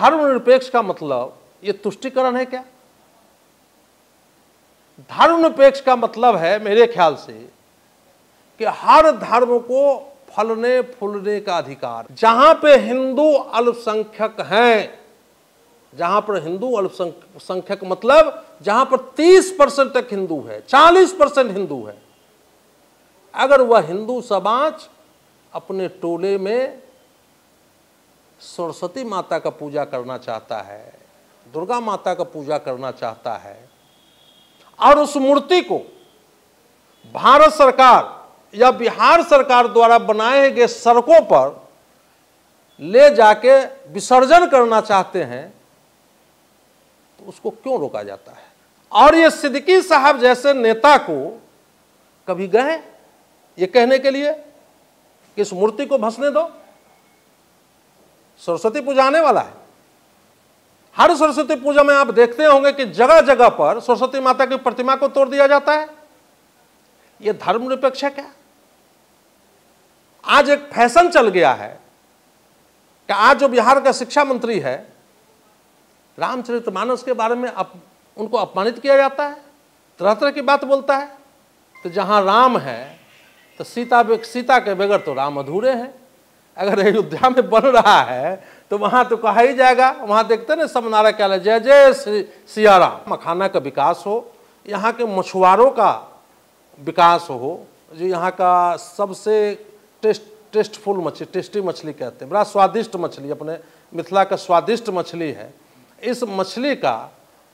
धर्मनिरपेक्ष का मतलब ये तुष्टिकरण है क्या? धर्मनिरपेक्ष का मतलब है मेरे ख्याल से कि हर धर्म को फलने फूलने का अधिकार। जहां पे हिंदू अल्पसंख्यक हैं, जहां पर हिंदू अल्पसंख्यक मतलब जहां पर 30% तक हिंदू है, 40% हिंदू है, अगर वह हिंदू समाज अपने टोले में सरस्वती माता का पूजा करना चाहता है, दुर्गा माता का पूजा करना चाहता है और उस मूर्ति को भारत सरकार या बिहार सरकार द्वारा बनाए गए सड़कों पर ले जाके विसर्जन करना चाहते हैं, तो उसको क्यों रोका जाता है? और ये सिद्दीकी साहब जैसे नेता को कभी गए ये कहने के लिए कि इस मूर्ति को भसने दो? सरस्वती पूजा आने वाला है, हर सरस्वती पूजा में आप देखते होंगे कि जगह जगह पर सरस्वती माता की प्रतिमा को तोड़ दिया जाता है। यह धर्मनिरपेक्ष है क्या? आज एक फैशन चल गया है कि आज जो बिहार का शिक्षा मंत्री है, रामचरितमानस के बारे में उनको अपमानित किया जाता है, तरह तरह की बात बोलता है। तो जहां राम है तो सीता के बगैर तो राम अधूरे हैं। अगर अयोध्या में बन रहा है तो वहां तो कहा ही जाएगा, वहां देखते ना सब नारा क्या, जय जय सिया राम। मखाना का विकास हो, यहाँ के मछुआरों का विकास हो, जो यहाँ का सबसे टेस्टफुल मछली, टेस्टी मछली कहते हैं, बड़ा स्वादिष्ट मछली, अपने मिथिला का स्वादिष्ट मछली है। इस मछली का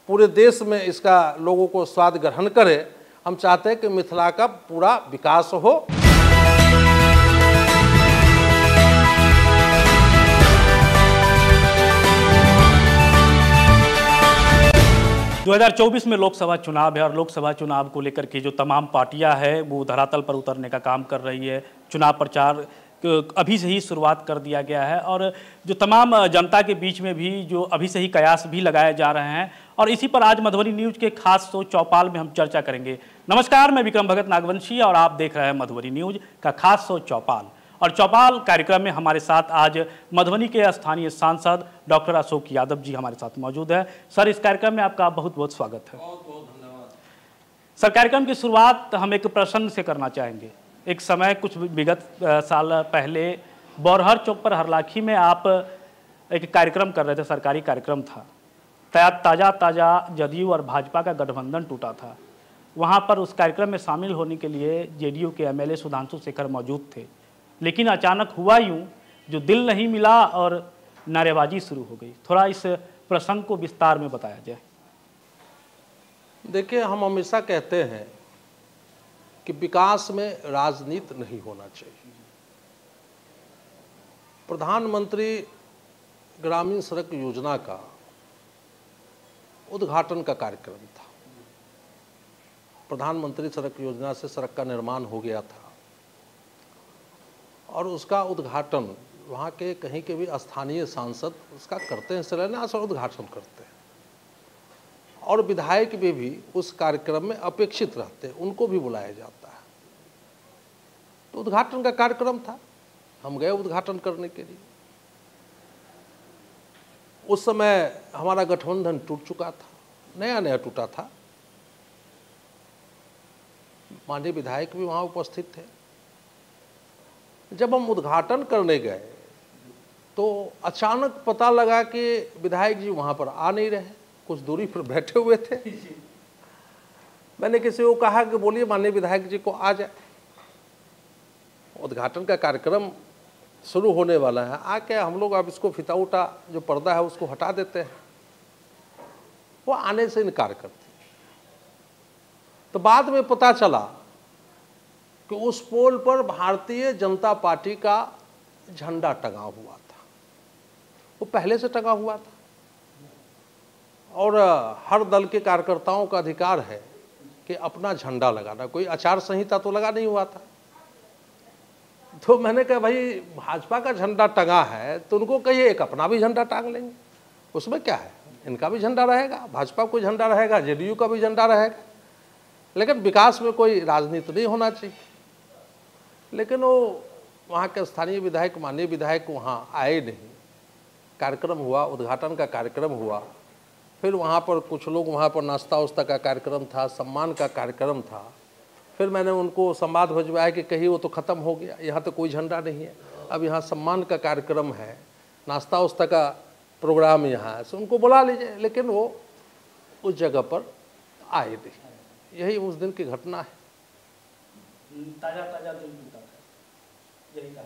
पूरे देश में इसका लोगों को स्वाद ग्रहण करे। हम चाहते हैं कि मिथिला का पूरा विकास हो। दो 2024 में लोकसभा चुनाव है और लोकसभा चुनाव को लेकर के जो तमाम पार्टियां हैं वो धरातल पर उतरने का काम कर रही है। चुनाव प्रचार अभी से ही शुरुआत कर दिया गया है और जो तमाम जनता के बीच में भी जो अभी से ही कयास भी लगाए जा रहे हैं, और इसी पर आज मधुबनी न्यूज़ के खास शो चौपाल में हम चर्चा करेंगे। नमस्कार, मैं विक्रम भगत नागवंशी और आप देख रहे हैं मधुबनी न्यूज़ का खास शो चौपाल। और चौपाल कार्यक्रम में हमारे साथ आज मधुबनी के स्थानीय सांसद डॉक्टर अशोक यादव जी हमारे साथ मौजूद है। सर, इस कार्यक्रम में आपका बहुत बहुत स्वागत है। सर, कार्यक्रम की शुरुआत हम एक प्रश्न से करना चाहेंगे। एक समय कुछ विगत साल पहले बौरहर चौक पर हरलाखी में आप एक कार्यक्रम कर रहे थे, सरकारी कार्यक्रम था। ताज़ा जदयू और भाजपा का गठबंधन टूटा था। वहाँ पर उस कार्यक्रम में शामिल होने के लिए जेडीयू के एमएलए सुधांशु शेखर मौजूद थे, लेकिन अचानक हुआ यूं जो दिल नहीं मिला और नारेबाजी शुरू हो गई। थोड़ा इस प्रसंग को विस्तार में बताया जाए। देखिए, हम हमेशा कहते हैं कि विकास में राजनीति नहीं होना चाहिए। प्रधानमंत्री ग्रामीण सड़क योजना का उद्घाटन का कार्यक्रम था। प्रधानमंत्री सड़क योजना से सड़क का निर्माण हो गया था और उसका उद्घाटन वहाँ के कहीं के भी स्थानीय सांसद उसका करते हैं, शिलान्यास और उद्घाटन करते हैं, और विधायक भी उस कार्यक्रम में अपेक्षित रहते हैं, उनको भी बुलाया जाता है। तो उद्घाटन का कार्यक्रम था, हम गए उद्घाटन करने के लिए। उस समय हमारा गठबंधन टूट चुका था, नया नया टूटा था। माननीय विधायक भी वहाँ उपस्थित थे। जब हम उद्घाटन करने गए तो अचानक पता लगा कि विधायक जी वहाँ पर आ नहीं रहे, कुछ दूरी पर बैठे हुए थे। मैंने किसी को कहा कि बोलिए माननीय विधायक जी को आ जाए। उद्घाटन का कार्यक्रम शुरू होने वाला है, आके हम लोग अब इसको फिता उठा जो पर्दा है उसको हटा देते हैं। वो आने से इनकार करते। तो बाद में पता चला कि उस पोल पर भारतीय जनता पार्टी का झंडा टंगा हुआ था, वो पहले से टंगा हुआ था। और हर दल के कार्यकर्ताओं का अधिकार है कि अपना झंडा लगाना, कोई आचार संहिता तो लगा नहीं हुआ था। तो मैंने कहा भाई भाजपा का झंडा टंगा है तो उनको कहिए एक अपना भी झंडा टांग लेंगे, उसमें क्या है, इनका भी झंडा रहेगा, भाजपा का झंडा रहेगा, जेडीयू का भी झंडा रहेगा, लेकिन विकास में कोई राजनीति नहीं होना चाहिए। लेकिन वो वहाँ के स्थानीय विधायक, माननीय विधायक वहाँ आए नहीं। कार्यक्रम हुआ, उद्घाटन का कार्यक्रम हुआ, फिर वहाँ पर कुछ लोग वहाँ पर नाश्ता उस्ता का कार्यक्रम था, सम्मान का कार्यक्रम था। फिर मैंने उनको संवाद भेजवाया कि कहीं वो तो ख़त्म हो गया, यहाँ तो कोई झंडा नहीं है, अब यहाँ सम्मान का कार्यक्रम है, नाश्ता उस्ता का प्रोग्राम यहाँ है, सो उनको बुला लीजिए। लेकिन वो उस जगह पर आए नहीं। यही उस दिन की घटना है। ताजा यही कहा।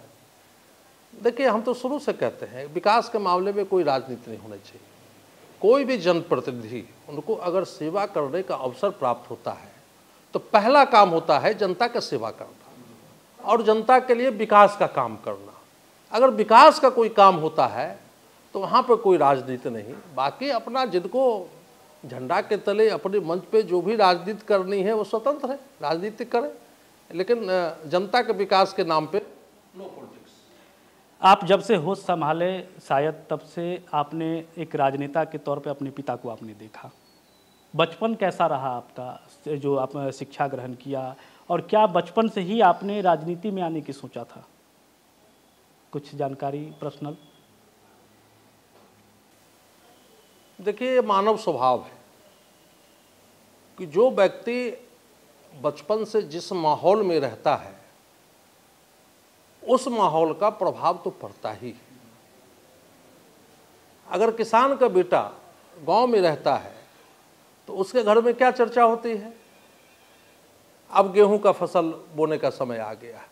देखिए, हम तो शुरू से कहते हैं विकास के मामले में कोई राजनीति नहीं होनी चाहिए। कोई भी जनप्रतिनिधि उनको अगर सेवा करने का अवसर प्राप्त होता है तो पहला काम होता है जनता का सेवा करना और जनता के लिए विकास का काम करना। अगर विकास का कोई काम होता है तो वहाँ पर कोई राजनीति नहीं। बाकी अपना जिनको झंडा के तले अपने मंच पे जो भी राजनीति करनी है वो स्वतंत्र है, राजनीति करें, लेकिन जनता के विकास के नाम पे नो पॉलिटिक्स। आप जब से होश संभाले शायद तब से आपने एक राजनेता के तौर पे अपने पिता को आपने देखा। बचपन कैसा रहा आपका, जो आप शिक्षा ग्रहण किया, और क्या बचपन से ही आपने राजनीति में आने की सोचा था? कुछ जानकारी पर्सनल। देखिए, ये मानव स्वभाव है कि जो व्यक्ति बचपन से जिस माहौल में रहता है उस माहौल का प्रभाव तो पड़ता ही है। अगर किसान का बेटा गांव में रहता है तो उसके घर में क्या चर्चा होती है? अब गेहूं का फसल बोने का समय आ गया है,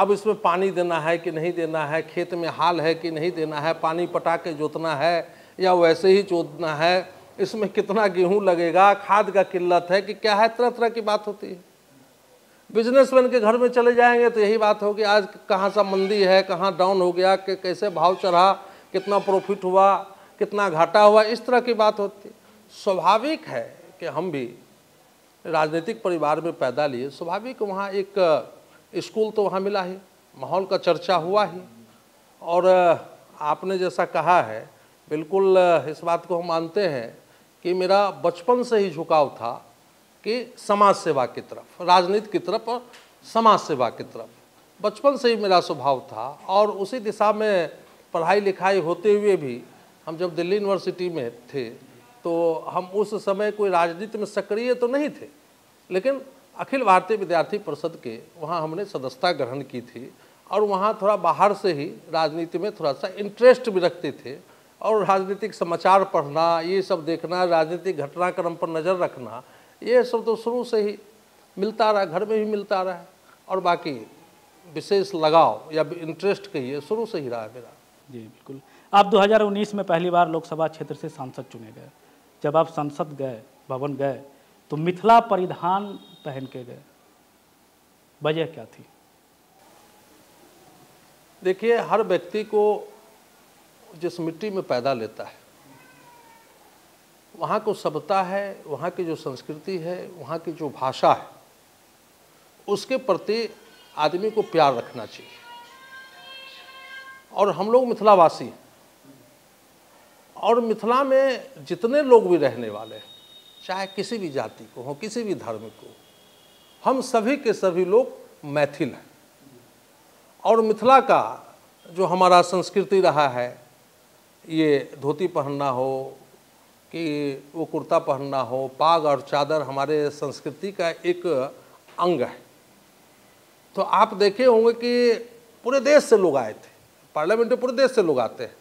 अब इसमें पानी देना है कि नहीं देना है, खेत में हाल है कि नहीं देना है, पानी पटा के जोतना है या वैसे ही जोतना है, इसमें कितना गेहूं लगेगा, खाद का किल्लत है कि क्या है, तरह तरह की बात होती है। बिजनेसमैन के घर में चले जाएंगे तो यही बात होगी, आज कहाँ सा मंदी है, कहाँ डाउन हो गया, कैसे भाव चढ़ा, कितना प्रॉफिट हुआ, कितना घाटा हुआ, इस तरह की बात होती है। स्वाभाविक है कि हम भी राजनीतिक परिवार में पैदा लिए, स्वाभाविक वहाँ एक स्कूल तो वहाँ मिला ही, माहौल का चर्चा हुआ ही। और आपने जैसा कहा है बिल्कुल, इस बात को हम मानते हैं कि मेरा बचपन से ही झुकाव था कि समाज सेवा की तरफ, राजनीति की तरफ और समाज सेवा की तरफ बचपन से ही मेरा स्वभाव था। और उसी दिशा में पढ़ाई लिखाई होते हुए भी हम जब दिल्ली यूनिवर्सिटी में थे तो हम उस समय कोई राजनीति में सक्रिय तो नहीं थे, लेकिन अखिल भारतीय विद्यार्थी परिषद के वहाँ हमने सदस्यता ग्रहण की थी और वहाँ थोड़ा बाहर से ही राजनीति में थोड़ा सा इंटरेस्ट भी रखते थे। और राजनीतिक समाचार पढ़ना, ये सब देखना, राजनीतिक घटनाक्रम पर नज़र रखना, ये सब तो शुरू से ही मिलता रहा, घर में भी मिलता रहा है। और बाकी विशेष लगाव या इंटरेस्ट कहिए शुरू से ही रहा है मेरा। जी बिल्कुल। आप 2019 में पहली बार लोकसभा क्षेत्र से सांसद चुने गए। जब आप संसद गए भवन गए तो मिथिला परिधान पहन के गए, वजह क्या थी? देखिए, हर व्यक्ति को जिस मिट्टी में पैदा लेता है वहाँ को सभ्यता है, वहाँ की जो संस्कृति है, वहाँ की जो भाषा है, उसके प्रति आदमी को प्यार रखना चाहिए। और हम लोग मिथिलावासी हैं और मिथिला में जितने लोग भी रहने वाले हैं, चाहे किसी भी जाति को हो, किसी भी धर्म को, हम सभी के सभी लोग मैथिल हैं। और मिथिला का जो हमारा संस्कृति रहा है, ये धोती पहनना हो कि वो कुर्ता पहनना हो, पाग और चादर हमारे संस्कृति का एक अंग है। तो आप देखे होंगे कि पूरे देश से लोग आए थे, पार्लियामेंट में पूरे देश से लोग आते हैं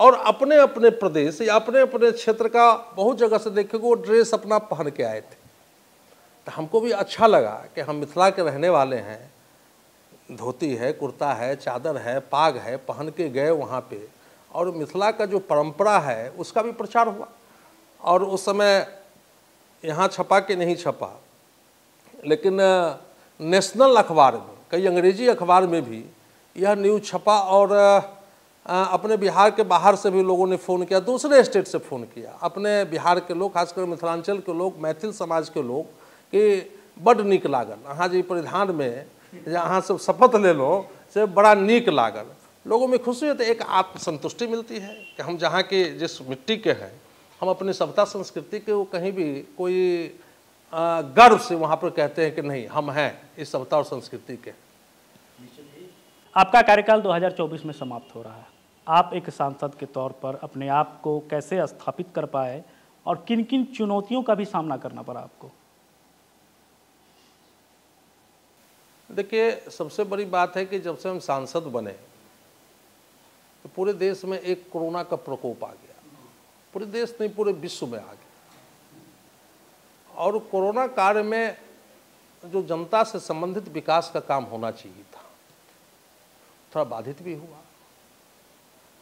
और अपने अपने प्रदेश या अपने अपने क्षेत्र का बहुत जगह से देखेंगे वो ड्रेस अपना पहन के आए थे। तो हमको भी अच्छा लगा कि हम मिथिला के रहने वाले हैं, धोती है, कुर्ता है, चादर है, पाग है, पहन के गए वहाँ पे। और मिथिला का जो परंपरा है उसका भी प्रचार हुआ। और उस समय यहाँ छपा कि नहीं छपा, लेकिन नेशनल अखबार में, कई अंग्रेजी अखबार में भी यह न्यूज़ छपा। और अपने बिहार के बाहर से भी लोगों ने फ़ोन किया, दूसरे स्टेट से फ़ोन किया, अपने बिहार के लोग, खासकर मिथिलांचल के लोग, मैथिल समाज के लोग कि बड़ नीक लागल अहाँ जी परिधान में, अहाँ सब शपथ ले लो से बड़ा नीक लागल। लोगों में खुशी होती है, एक आत्मसंतुष्टि मिलती है कि हम जहाँ के जिस मिट्टी के हैं हम अपनी सभ्यता संस्कृति के वो कहीं भी कोई गर्व से वहाँ पर कहते हैं कि नहीं हम हैं इस सभ्यता और संस्कृति के। आपका कार्यकाल 2024 में समाप्त हो रहा है। आप एक सांसद के तौर पर अपने आप को कैसे स्थापित कर पाए और किन किन चुनौतियों का भी सामना करना पड़ा आपको? देखिए, सबसे बड़ी बात है कि जब से हम सांसद बने तो पूरे देश में एक कोरोना का प्रकोप आ गया, पूरे देश नहीं पूरे विश्व में आ गया। और कोरोना काल में जो जनता से संबंधित विकास का काम होना चाहिए था, थोड़ा बाधित भी हुआ।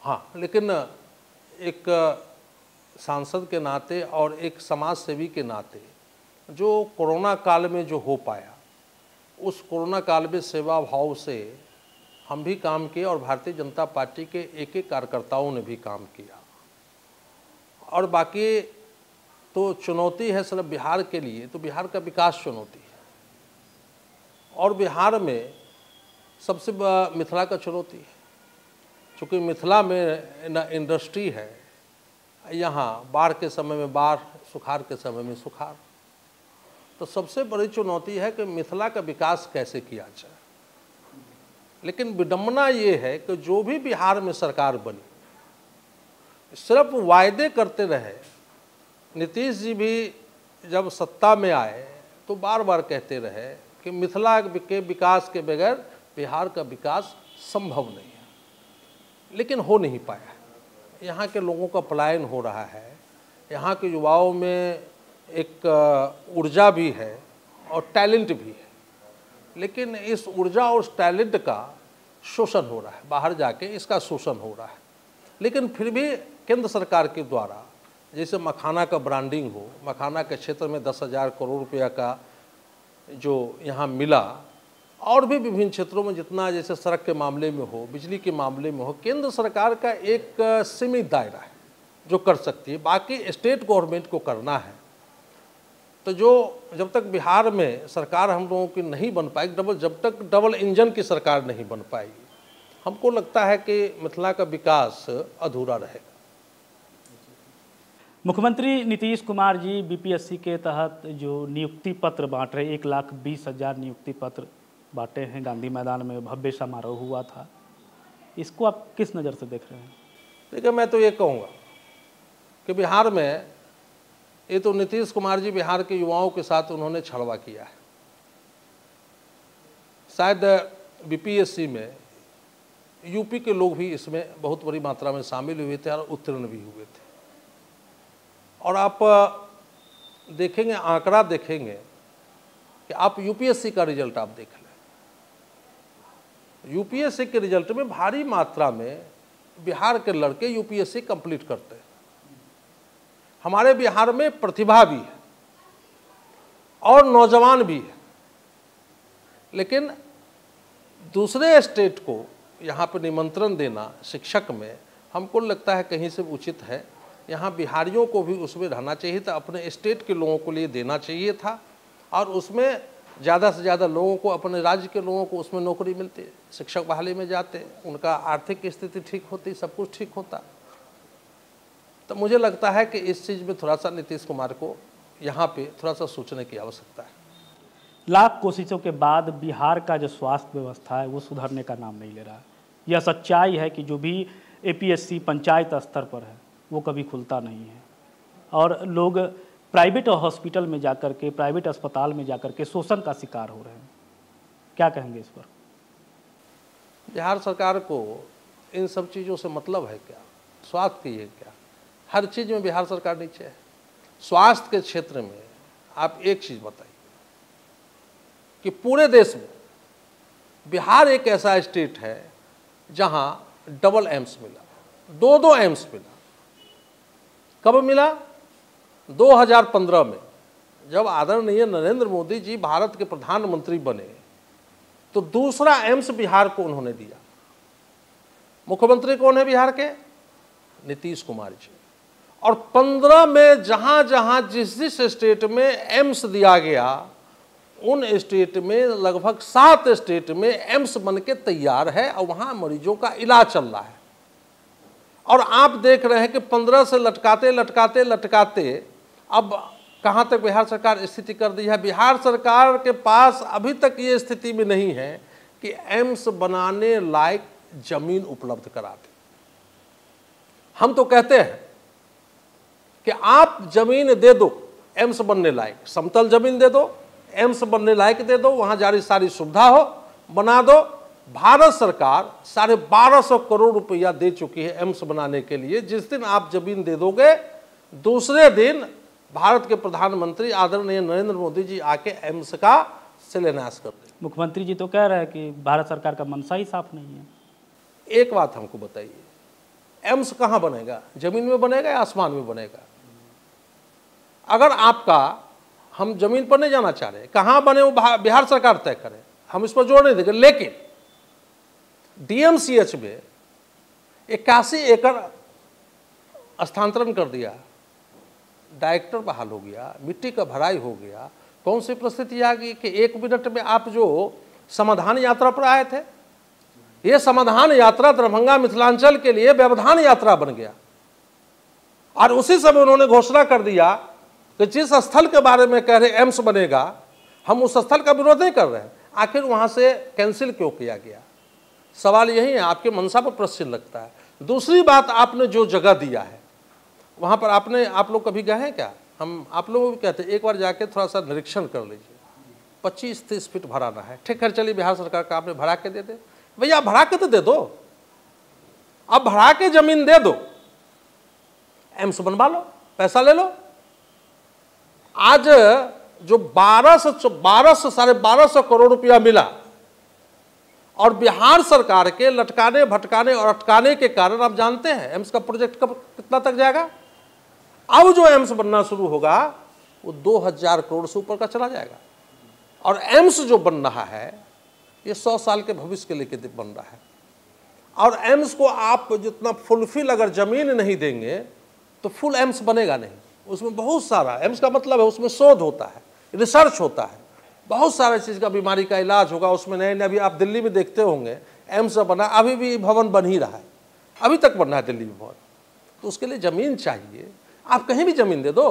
हाँ, लेकिन एक सांसद के नाते और एक समाज सेवी के नाते जो कोरोना काल में जो हो पाया, उस कोरोना काल में सेवा भाव से हम भी काम किए और भारतीय जनता पार्टी के एक एक कार्यकर्ताओं ने भी काम किया। और बाकी तो चुनौती है सिर्फ बिहार के लिए, तो बिहार का विकास चुनौती है। और बिहार में सबसे मिथिला का चुनौती है, क्योंकि मिथिला में ना इंडस्ट्री है, यहाँ बाढ़ के समय में बाढ़, सुखाड़ के समय में सुखाड़। तो सबसे बड़ी चुनौती है कि मिथिला का विकास कैसे किया जाए। लेकिन विडम्बना ये है कि जो भी बिहार में सरकार बनी सिर्फ वायदे करते रहे। नीतीश जी भी जब सत्ता में आए तो बार बार कहते रहे कि मिथिला के विकास के बगैर बिहार का विकास संभव नहीं है, लेकिन हो नहीं पाया। यहाँ के लोगों का पलायन हो रहा है, यहाँ के युवाओं में एक ऊर्जा भी है और टैलेंट भी है, लेकिन इस ऊर्जा और टैलेंट का शोषण हो रहा है, बाहर जाके इसका शोषण हो रहा है। लेकिन फिर भी केंद्र सरकार के द्वारा जैसे मखाना का ब्रांडिंग हो, मखाना के क्षेत्र में 10,000 करोड़ रुपया का जो यहाँ मिला, और भी विभिन्न क्षेत्रों में जितना जैसे सड़क के मामले में हो, बिजली के मामले में हो, केंद्र सरकार का एक सीमित दायरा है जो कर सकती है, बाकी स्टेट गवर्नमेंट को करना है। तो जो जब तक बिहार में सरकार हम लोगों की नहीं बन पाएगी, जब तक डबल इंजन की सरकार नहीं बन पाएगी, हमको लगता है कि मिथिला का विकास अधूरा रहेगा। मुख्यमंत्री नीतीश कुमार जी बीपीएससी के तहत जो नियुक्ति पत्र बांट रहे, 1,20,000 नियुक्ति पत्र बांटे हैं, गांधी मैदान में भव्य समारोह हुआ था, इसको आप किस नज़र से देख रहे हैं? देखिए, मैं तो ये कहूँगा कि बिहार में ये तो नीतीश कुमार जी बिहार के युवाओं के साथ उन्होंने छलवा किया है। शायद बीपीएससी में यूपी के लोग भी इसमें बहुत बड़ी मात्रा में शामिल हुए थे और उत्तीर्ण भी हुए थे। और आप देखेंगे, आंकड़ा देखेंगे कि आप यूपीएससी का रिजल्ट आप देख लें, यूपीएससी के रिजल्ट में भारी मात्रा में बिहार के लड़के यूपीएससी कंप्लीट करते हैं। हमारे बिहार में प्रतिभा भी है और नौजवान भी है, लेकिन दूसरे स्टेट को यहाँ पर निमंत्रण देना शिक्षक में हमको लगता है कहीं से उचित है। यहाँ बिहारियों को भी उसमें रहना चाहिए था, अपने स्टेट के लोगों के लिए देना चाहिए था, और उसमें ज़्यादा से ज़्यादा लोगों को, अपने राज्य के लोगों को उसमें नौकरी मिलती, शिक्षक बहाली में जाते, उनका आर्थिक स्थिति ठीक होती, सब कुछ ठीक होता। तो मुझे लगता है कि इस चीज़ में थोड़ा सा नीतीश कुमार को यहाँ पे थोड़ा सा सोचने की आवश्यकता है। लाख कोशिशों के बाद बिहार का जो स्वास्थ्य व्यवस्था है वो सुधरने का नाम नहीं ले रहा है। यह सच्चाई है कि जो भी एपीएससी पंचायत स्तर पर है वो कभी खुलता नहीं है और लोग प्राइवेट हॉस्पिटल में जाकर के, प्राइवेट अस्पताल में जाकर के शोषण का शिकार हो रहे हैं। क्या कहेंगे इस पर? बिहार सरकार को इन सब चीज़ों से मतलब है क्या? स्वास्थ्य की है क्या? हर चीज़ में बिहार सरकार नीचे है। स्वास्थ्य के क्षेत्र में आप एक चीज़ बताइए कि पूरे देश में बिहार एक ऐसा स्टेट है जहां डबल एम्स मिला, दो एम्स मिला। कब मिला? 2015 में जब आदरणीय नरेंद्र मोदी जी भारत के प्रधानमंत्री बने तो दूसरा एम्स बिहार को उन्होंने दिया। मुख्यमंत्री कौन है बिहार के? नीतीश कुमार जी। और 15 में जहाँ जहाँ जिस स्टेट में एम्स दिया गया, उन स्टेट में लगभग 7 स्टेट में एम्स बन के तैयार है और वहाँ मरीजों का इलाज चल रहा है। और आप देख रहे हैं कि 15 से लटकाते अब कहाँ तक बिहार सरकार स्थिति कर दी है। बिहार सरकार के पास अभी तक ये स्थिति में नहीं है कि एम्स बनाने लायक जमीन उपलब्ध करा दे। हम तो कहते हैं कि आप जमीन दे दो एम्स बनने लायक, समतल जमीन दे दो, एम्स बनने लायक दे दो, वहाँ जारी सारी सुविधा हो, बना दो। भारत सरकार 1250 करोड़ रुपया दे चुकी है एम्स बनाने के लिए। जिस दिन आप जमीन दे दोगे, दूसरे दिन भारत के प्रधानमंत्री आदरणीय नरेंद्र मोदी जी आके एम्स का शिलान्यास कर देंगे। मुख्यमंत्री जी तो कह रहे हैं कि भारत सरकार का मनसा ही साफ नहीं है। एक बात हमको बताइए, एम्स कहाँ बनेगा, जमीन में बनेगा या आसमान में बनेगा? अगर आपका, हम जमीन पर नहीं जाना चाह रहे, कहाँ बने वो बिहार सरकार तय करे, हम इस पर जोर नहीं देंगे। लेकिन DMCH में 81 एकड़ स्थानांतरण कर दिया, डायरेक्टर बहाल हो गया, मिट्टी का भराई हो गया। कौन सी परिस्थिति आ गई कि 1 मिनट में आप जो समाधान यात्रा पर आए थे, ये समाधान यात्रा दरभंगा मिथिलांचल के लिए व्यवधान यात्रा बन गया। और उसी समय उन्होंने घोषणा कर दिया कि जिस स्थल के बारे में कह रहे एम्स बनेगा, हम उस स्थल का विरोध नहीं कर रहे हैं, आखिर वहाँ से कैंसिल क्यों किया गया? सवाल यही है, आपके मनसा पर प्रश्न लगता है। दूसरी बात, आपने जो जगह दिया है वहाँ पर आपने, आप लोग कभी गए हैं क्या? हम आप लोगों को कहते हैं एक बार जाके थोड़ा सा निरीक्षण कर लीजिए। 25-30 फीट भराना है, ठीक है, चलिए बिहार सरकार का आपने भरा के दे दे, भैया भरा के तो दे दो, आप भरा के जमीन दे दो, एम्स बनवा लो, पैसा ले लो। आज जो 1250 करोड़ रुपया मिला और बिहार सरकार के लटकाने भटकाने और अटकाने के कारण, आप जानते हैं एम्स का प्रोजेक्ट कब कितना तक जाएगा? अब जो एम्स बनना शुरू होगा वो 2000 करोड़ से ऊपर का चला जाएगा। और एम्स जो बन रहा है ये 100 साल के भविष्य के लेके बन रहा है। और एम्स को आप जितना फुलफिल अगर जमीन नहीं देंगे तो फुल एम्स बनेगा नहीं। उसमें बहुत सारा, एम्स का मतलब है उसमें शोध होता है, रिसर्च होता है, बहुत सारे चीज़ का बीमारी का इलाज होगा उसमें। नए नए, अभी आप दिल्ली में देखते होंगे एम्स बना, अभी भी भवन बन ही रहा है, अभी तक बन रहा है दिल्ली में भवन। तो उसके लिए ज़मीन चाहिए, आप कहीं भी ज़मीन दे दो।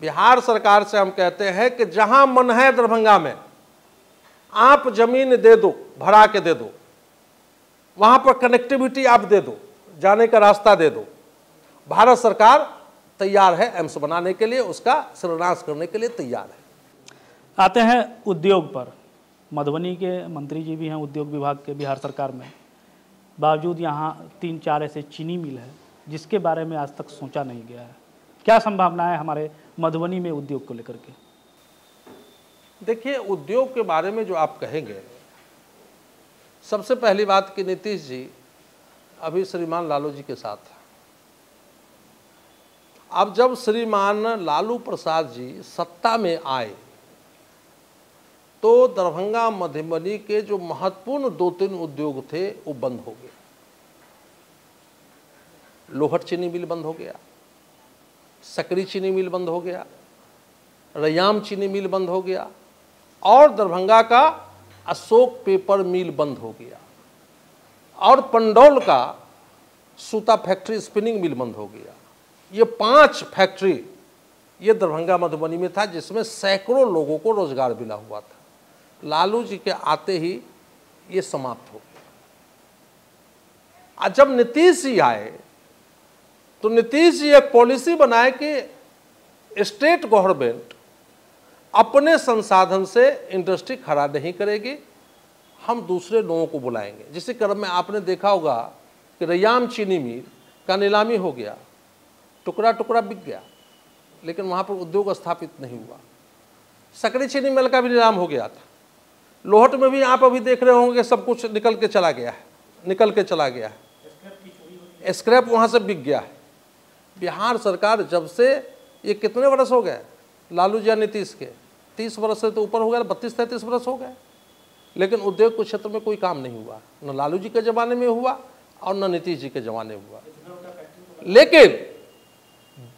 बिहार सरकार से हम कहते हैं कि जहाँ मन है दरभंगा में आप ज़मीन दे दो, भरा के दे दो, वहाँ पर कनेक्टिविटी आप दे दो, जाने का रास्ता दे दो। भारत सरकार तैयार है एम्स बनाने के लिए, उसका शिलान्यास करने के लिए तैयार है। आते हैं उद्योग पर। मधुबनी के मंत्री जी भी हैं उद्योग विभाग के बिहार सरकार में, बावजूद यहाँ 3-4 ऐसे चीनी मिल है जिसके बारे में आज तक सोचा नहीं गया है। क्या संभावनाएं हमारे मधुबनी में उद्योग को लेकर के? देखिए, उद्योग के बारे में जो आप कहेंगे, सबसे पहली बात कि नीतीश जी अभी श्रीमान लालू जी के साथ। अब जब श्रीमान लालू प्रसाद जी सत्ता में आए तो दरभंगा मधुबनी के जो महत्वपूर्ण 2-3 उद्योग थे वो बंद हो गए। लोहट चीनी मिल बंद हो गया, सकरी चीनी मिल बंद हो गया, रयाम चीनी मिल बंद हो गया और दरभंगा का अशोक पेपर मिल बंद हो गया और पंडौल का सूता फैक्ट्री स्पिनिंग मिल बंद हो गया। ये 5 फैक्ट्री ये दरभंगा मधुबनी में था जिसमें सैकड़ों लोगों को रोजगार मिला हुआ था। लालू जी के आते ही ये समाप्त हो गया। आज जब नीतीश जी आए तो नीतीश जी एक पॉलिसी बनाए कि स्टेट गवर्नमेंट अपने संसाधन से इंडस्ट्री खड़ा नहीं करेगी, हम दूसरे लोगों को बुलाएंगे। जिस क्रम में आपने देखा होगा कि रयाम चीनी मिल का नीलामी हो गया, टुकड़ा टुकड़ा बिक गया, लेकिन वहाँ पर उद्योग स्थापित नहीं हुआ। सकरी चीनी मिल का भी नीलाम हो गया था। लोहट में भी आप अभी देख रहे होंगे सब कुछ निकल के चला गया है, स्क्रैप वहाँ से बिक गया है। बिहार सरकार जब से, ये कितने वर्ष हो गए लालू जी नीतीश के? 30 वर्ष से तो ऊपर हो गया, 32-33 वर्ष हो गए, लेकिन उद्योग के क्षेत्र में कोई काम नहीं हुआ। न लालू जी के ज़माने में हुआ और न नीतीश जी के ज़माने में हुआ। लेकिन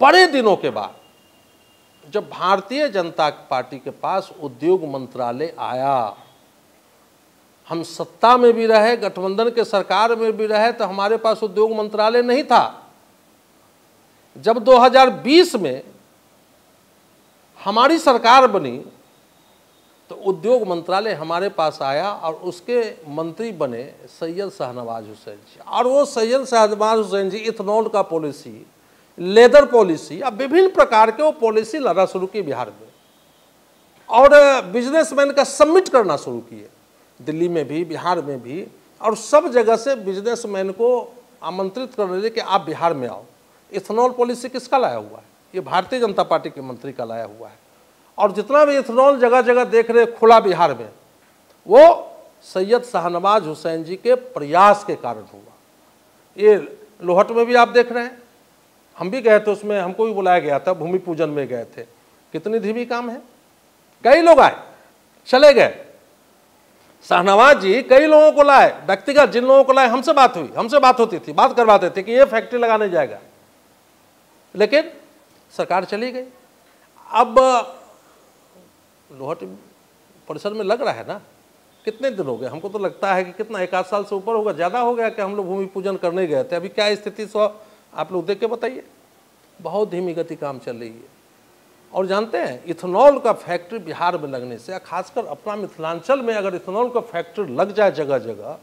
बड़े दिनों के बाद जब भारतीय जनता पार्टी के पास उद्योग मंत्रालय आया, हम सत्ता में भी रहे, गठबंधन के सरकार में भी रहे, तो हमारे पास उद्योग मंत्रालय नहीं था। जब 2020 में हमारी सरकार बनी तो उद्योग मंत्रालय हमारे पास आया और उसके मंत्री बने सैयद शाहनवाज हुसैन जी। और वो सैयद शाहनवाज हुसैन जी इथेनॉल का पॉलिसी, लेदर पॉलिसी, अब विभिन्न प्रकार के वो पॉलिसी लाना शुरू की बिहार में, और बिजनेसमैन का सम्मिट करना शुरू किए दिल्ली में भी, बिहार में भी, और सब जगह से बिजनेसमैन को आमंत्रित करने लगे कि आप बिहार में आओ। इथेनॉल पॉलिसी किसका लाया हुआ है? ये भारतीय जनता पार्टी के मंत्री का लाया हुआ है। और जितना भी इथेनॉल जगह जगह देख रहे खुला बिहार में, वो सैयद शाहनवाज हुसैन जी के प्रयास के कारण हुआ। ये लोहट में भी आप देख रहे हैं, हम भी गए थे, उसमें हमको भी बुलाया गया था, भूमि पूजन में गए थे। कितनी धीमी काम है, कई लोग आए, चले गए। शाहनवाज जी कई लोगों को लाए, व्यक्तिगत जिन लोगों को लाए हमसे बात हुई, हमसे बात होती थी, बात करवाते थे कि ये फैक्ट्री लगाने जाएगा, लेकिन सरकार चली गई। अब लोहट परिसर में लग रहा है ना, कितने दिन हो गए, हमको तो लगता है कि कितना 1-8 साल से ऊपर होगा, ज़्यादा हो गया कि हम लोग भूमि पूजन करने गए थे। अभी क्या स्थिति सो आप लोग देख के बताइए, बहुत धीमी गति काम चल रही है। और जानते हैं इथेनॉल का फैक्ट्री बिहार में लगने से, खासकर अपना मिथिलांचल में अगर इथेनॉल का फैक्ट्री लग जाए जगह जगह,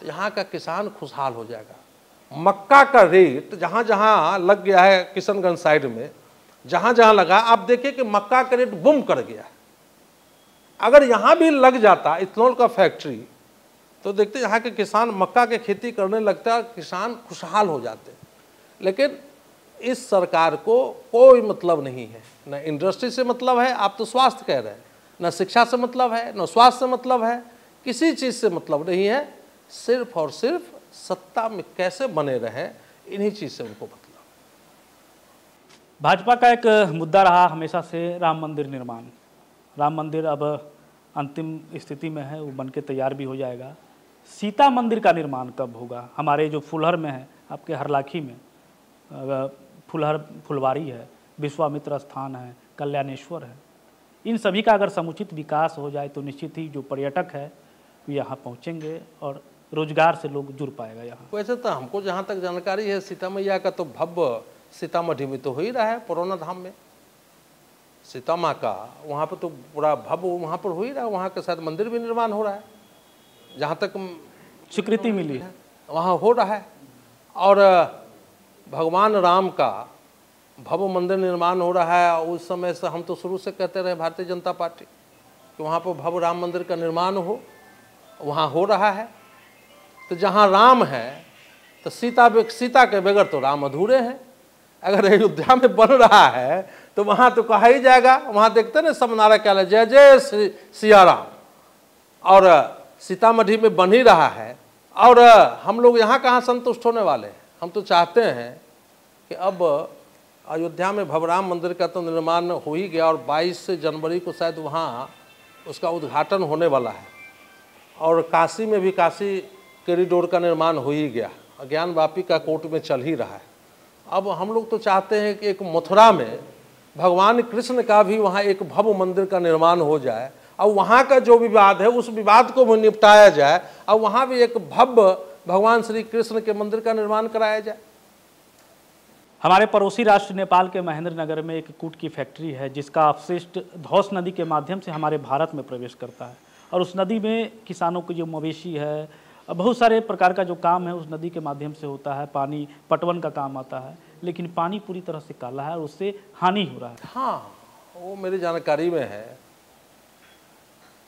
तो यहाँ का किसान खुशहाल हो जाएगा। मक्का का रेट जहाँ जहाँ लग गया है, किशनगंज साइड में जहाँ जहाँ लगा, आप देखिए कि मक्का का रेट बूम कर गया है। अगर यहाँ भी लग जाता इथेनॉल का फैक्ट्री, तो देखते यहाँ के किसान मक्का की खेती करने लगता, किसान खुशहाल हो जाते। लेकिन इस सरकार को कोई मतलब नहीं है, ना इंडस्ट्री से मतलब है, आप तो स्वास्थ्य कह रहे हैं, ना शिक्षा से मतलब है, ना स्वास्थ्य से मतलब है, किसी चीज़ से मतलब नहीं है। सिर्फ और सिर्फ सत्ता में कैसे बने रहें, इन्हीं चीज़ से उनको मतलब। भाजपा का एक मुद्दा रहा हमेशा से राम मंदिर निर्माण। राम मंदिर अब अंतिम स्थिति में है, वो बन के तैयार भी हो जाएगा। सीता मंदिर का निर्माण कब होगा? हमारे जो फुलहर में है, आपके हरलाखी में फुलहर फुलवारी है, विश्वामित्र स्थान है, कल्याणेश्वर है, इन सभी का अगर समुचित विकास हो जाए तो निश्चित ही जो पर्यटक है वो यहाँ पहुँचेंगे और रोजगार से लोग जुड़ पाएगा यहाँ। वैसे तो हमको जहाँ तक जानकारी है, सीता मैया का तो भव्य सीतामढ़ी में तो हो ही रहा है, पुराना धाम में सीता माँ का, वहाँ पर तो पूरा भव्य वहाँ पर हो ही रहा है। वहाँ के साथ मंदिर भी निर्माण हो रहा है, जहाँ तक स्वीकृति मिली है वहाँ हो रहा है। और भगवान राम का भव्य मंदिर निर्माण हो रहा है। उस समय से हम तो शुरू से कहते रहे भारतीय जनता पार्टी कि वहाँ पर भव्य राम मंदिर का निर्माण हो, वहाँ हो रहा है। तो जहाँ राम है तो सीता के बगैर तो राम अधूरे हैं। अगर अयोध्या में बन रहा है तो वहाँ तो कहा ही जाएगा, वहाँ देखते ना सब नारा क्या, जय जय सिया राम। और सीतामढ़ी में बन ही रहा है, और हम लोग यहाँ कहाँ संतुष्ट होने वाले हैं। हम तो चाहते हैं कि अब अयोध्या में भवराम मंदिर का तो निर्माण हो ही गया, और 22 जनवरी को शायद वहाँ उसका उद्घाटन होने वाला है। और काशी में भी काशी कॉरिडोर का निर्माण हो ही गया, ज्ञानवापी का कोर्ट में चल ही रहा है। अब हम लोग तो चाहते हैं कि एक मथुरा में भगवान कृष्ण का भी वहाँ एक भव्य मंदिर का निर्माण हो जाए, और वहाँ का जो विवाद है उस विवाद को भी निपटाया जाए, और वहाँ भी एक भव्य भगवान श्री कृष्ण के मंदिर का निर्माण कराया जाए। हमारे पड़ोसी राष्ट्र नेपाल के महेंद्र नगर में एक कूट की फैक्ट्री है, जिसका अपशिष्ट धौस नदी के माध्यम से हमारे भारत में प्रवेश करता है, और उस नदी में किसानों के जो मवेशी है, बहुत सारे प्रकार का जो काम है उस नदी के माध्यम से होता है, पानी पटवन का काम आता है। लेकिन पानी पूरी तरह से काला है और उससे हानि हो रहा है। हाँ, वो मेरी जानकारी में है,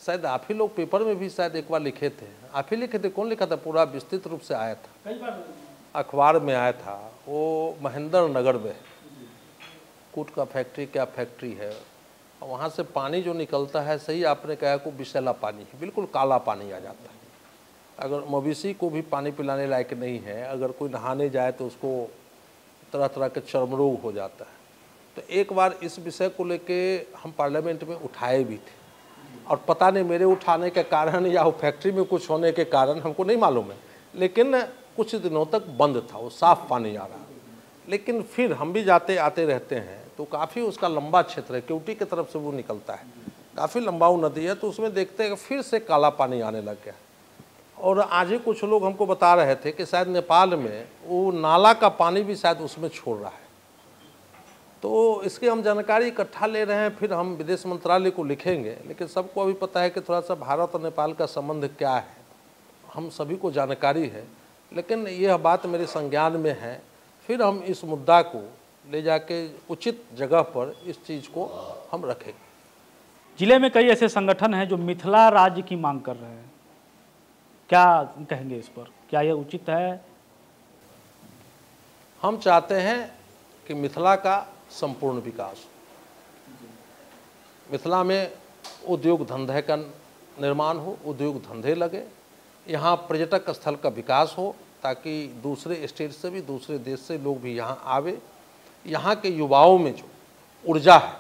शायद आप ही लोग पेपर में भी शायद एक बार लिखे थे, आप ही लिखे थे, कौन लिखा था, पूरा विस्तृत रूप से आया था, कई बार अखबार में आया था। वो महेंद्र नगर में कूट का फैक्ट्री, क्या फैक्ट्री है, और वहाँ से पानी जो निकलता है, सही आपने कहा को विषैला पानी है, बिल्कुल काला पानी आ जाता है। अगर मवेशी को भी पानी पिलाने लायक नहीं है, अगर कोई नहाने जाए तो उसको तरह तरह के चर्म रोग हो जाता है। तो एक बार इस विषय को लेके हम पार्लियामेंट में उठाए भी थे, और पता नहीं मेरे उठाने के कारण या वो फैक्ट्री में कुछ होने के कारण, हमको नहीं मालूम है, लेकिन कुछ दिनों तक बंद था, वो साफ़ पानी आ रहा। लेकिन फिर हम भी जाते आते रहते हैं, तो काफ़ी उसका लंबा क्षेत्र है, केवटी की तरफ से वो निकलता है, काफ़ी लंबा वो नदी है, तो उसमें देखते हैं कि फिर से काला पानी आने लग गया। और आज ही कुछ लोग हमको बता रहे थे कि शायद नेपाल में वो नाला का पानी भी शायद उसमें छोड़ रहा है। तो इसकी हम जानकारी इकट्ठा ले रहे हैं, फिर हम विदेश मंत्रालय को लिखेंगे। लेकिन सबको अभी पता है कि थोड़ा सा भारत और नेपाल का संबंध क्या है, हम सभी को जानकारी है, लेकिन यह बात मेरे संज्ञान में है। फिर हम इस मुद्दा को ले जाके उचित जगह पर इस चीज़ को हम रखेंगे। जिले में कई ऐसे संगठन हैं जो मिथिला राज्य की मांग कर रहे हैं, क्या कहेंगे इस पर, क्या यह उचित है? हम चाहते हैं कि मिथिला का संपूर्ण विकास, मिथिला में उद्योग धंधे का निर्माण हो, उद्योग धंधे लगे, यहाँ पर्यटक स्थल का विकास हो ताकि दूसरे स्टेट से भी, दूसरे देश से लोग भी यहाँ आवे। यहाँ के युवाओं में जो ऊर्जा है,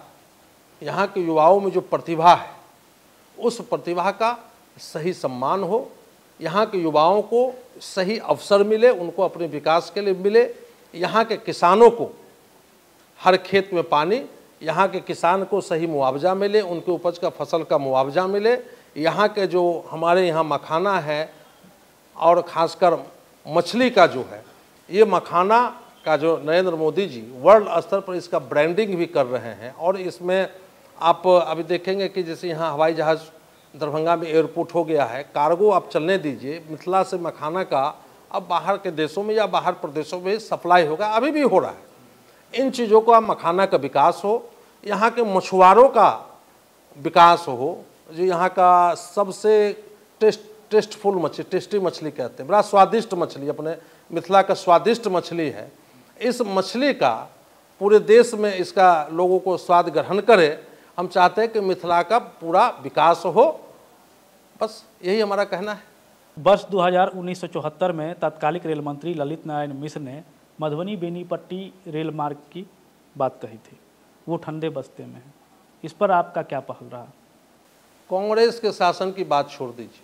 यहाँ के युवाओं में जो प्रतिभा है, उस प्रतिभा का सही सम्मान हो, यहाँ के युवाओं को सही अवसर मिले, उनको अपने विकास के लिए मिले। यहाँ के किसानों को हर खेत में पानी, यहाँ के किसान को सही मुआवजा मिले, उनके उपज का फसल का मुआवजा मिले। यहाँ के जो हमारे यहाँ मखाना है और ख़ासकर मछली का जो है, ये मखाना का जो नरेंद्र मोदी जी वर्ल्ड स्तर पर इसका ब्रांडिंग भी कर रहे हैं। और इसमें आप अभी देखेंगे कि जैसे यहाँ हवाई जहाज़ दरभंगा में एयरपोर्ट हो गया है, कार्गो आप चलने दीजिए, मिथिला से मखाना का अब बाहर के देशों में या बाहर प्रदेशों में सप्लाई होगा, अभी भी हो रहा है। इन चीज़ों का, मखाना का विकास हो, यहाँ के मछुआरों का विकास हो, जो यहाँ का सबसे टेस्टफुल मछली, टेस्टी मछली कहते हैं, बड़ा स्वादिष्ट मछली, अपने मिथिला का स्वादिष्ट मछली है। इस मछली का पूरे देश में इसका लोगों को स्वाद ग्रहण करे। हम चाहते हैं कि मिथिला का पूरा विकास हो, बस यही हमारा कहना है। वर्ष 1974 में तत्कालिक रेल मंत्री ललित नारायण मिश्र ने मधुबनी बेनीपट्टी रेल मार्ग की बात कही थी, वो ठंडे बस्ते में है, इस पर आपका क्या पहल रहा? कांग्रेस के शासन की बात छोड़ दीजिए,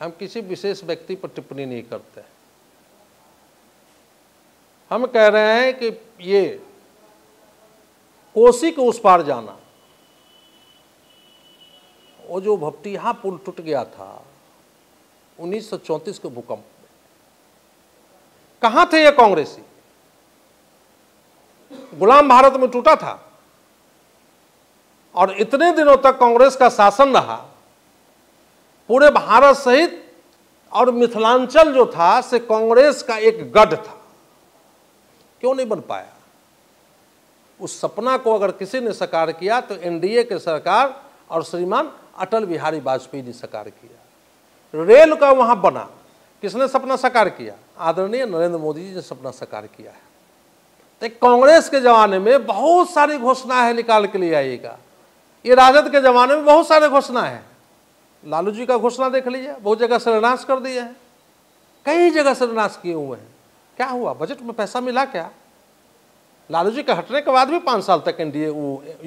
हम किसी विशेष व्यक्ति पर टिप्पणी नहीं करते। हम कह रहे हैं कि ये कोसी के उस पार जाना, वो जो भपटिहा पुल टूट गया था 1934 के भूकंप में, कहाँ थे ये कांग्रेसी? गुलाम भारत में टूटा था और इतने दिनों तक कांग्रेस का शासन रहा पूरे भारत सहित, और मिथिलांचल जो था से कांग्रेस का एक गढ़ था, क्यों नहीं बन पाया? उस सपना को अगर किसी ने साकार किया तो एनडीए के सरकार और श्रीमान अटल बिहारी वाजपेयी ने साकार किया। रेल का वहाँ बना, किसने सपना साकार किया? आदरणीय नरेंद्र मोदी जी ने सपना साकार किया है। तो कांग्रेस के ज़माने में बहुत सारी घोषणा है, निकाल के लिए आइएगा। ये राजद के ज़माने में बहुत सारे घोषणा है, लालू जी का घोषणा देख लीजिए, बहुत जगह सर्वनाश कर दिया है, कई जगह सर्वनाश किए हुए हैं। क्या हुआ? बजट में पैसा मिला क्या? लालू जी के हटने के बाद भी 5 साल तक एनडीए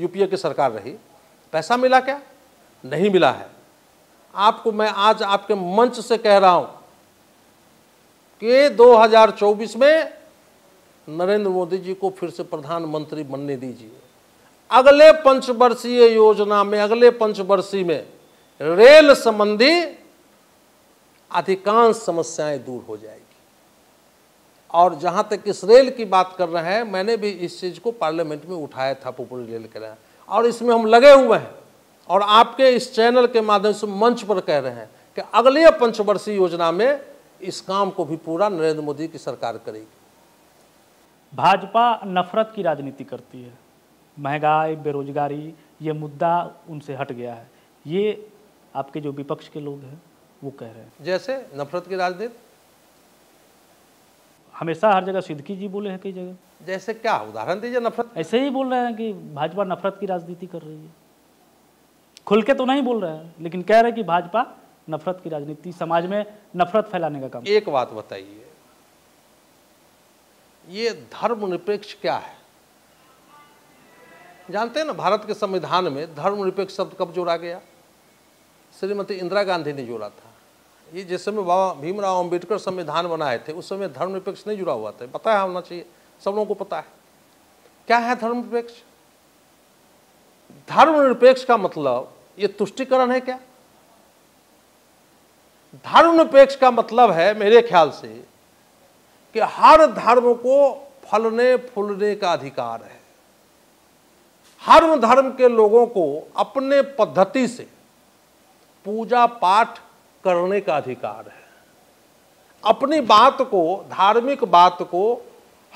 यूपीए की सरकार रही, पैसा मिला क्या? नहीं मिला है। आपको मैं आज आपके मंच से कह रहा हूं कि 2024 में नरेंद्र मोदी जी को फिर से प्रधानमंत्री बनने दीजिए। अगले पंचवर्षीय योजना में, अगले पंचवर्षीय में रेल संबंधी अधिकांश समस्याएं दूर हो जाएगी। और जहाँ तक इस रेल की बात कर रहे हैं, मैंने भी इस चीज़ को पार्लियामेंट में उठाया था, पूरी रेल के लिए, और इसमें हम लगे हुए हैं। और आपके इस चैनल के माध्यम से मंच पर कह रहे हैं कि अगले पंचवर्षीय योजना में इस काम को भी पूरा नरेंद्र मोदी की सरकार करेगी। भाजपा नफरत की राजनीति करती है, महंगाई, बेरोजगारी, ये मुद्दा उनसे हट गया है, ये आपके जो विपक्ष के लोग हैं वो कह रहे हैं। जैसे नफरत की राजनीति हमेशा हर जगह सिद्दीकी जी बोले हैं, कई जगह, जैसे क्या उदाहरण दीजिए? नफरत ऐसे ही बोल रहे हैं कि भाजपा नफरत की राजनीति कर रही है, खुल के तो नहीं बोल रहे हैं, लेकिन कह रहे हैं कि भाजपा नफरत की राजनीति, समाज में नफरत फैलाने का काम। एक बात बताइए, ये धर्मनिरपेक्ष क्या है? जानते हैं ना, भारत के संविधान में धर्मनिरपेक्ष शब्द कब जोड़ा गया? श्रीमती इंदिरा गांधी ने जोड़ा था। ये जिस समय बाबा भीमराव अम्बेडकर संविधान बनाए थे उस समय धर्मनिरपेक्ष नहीं जुड़ा हुआ था, पता है, होना चाहिए, सब लोगों को पता है। क्या है धर्मनिरपेक्ष? धर्मनिरपेक्ष का मतलब ये तुष्टिकरण है क्या? धर्मनिरपेक्ष का मतलब है मेरे ख्याल से कि हर धर्म को फलने फूलने का अधिकार है। हर धर्म के लोगों को अपने पद्धति से पूजा पाठ करने का अधिकार है। अपनी बात को, धार्मिक बात को